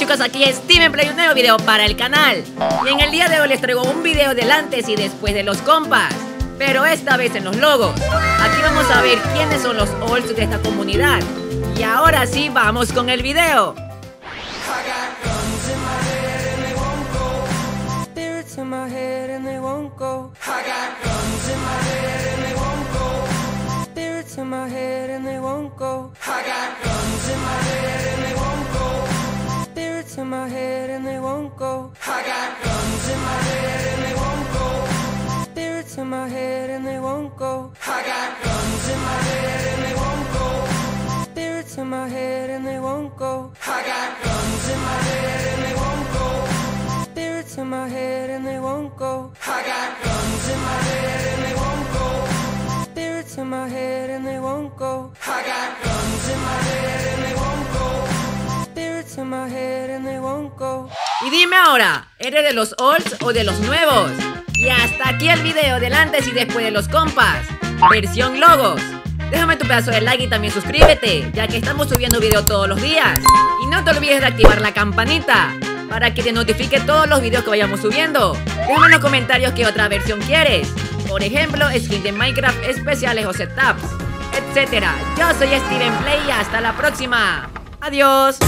chicos, aquí es Steven Play, un nuevo video para el canal. Y en el día de hoy les traigo un video del antes y después de los compas, pero esta vez en los logos. Aquí vamos a ver quiénes son los olds de esta comunidad. Y ahora sí, vamos con el video. Y dime ahora, ¿eres de los olds o de los nuevos? Y hasta aquí el video del antes y después de los compas, versión logos. Déjame tu pedazo de like y también suscríbete, ya que estamos subiendo video todos los días. Y no te olvides de activar la campanita para que te notifique todos los videos que vayamos subiendo. Déjame en los comentarios qué otra versión quieres. Por ejemplo, skins de Minecraft especiales o setups, etc. Yo soy Steven Play y hasta la próxima. Adiós.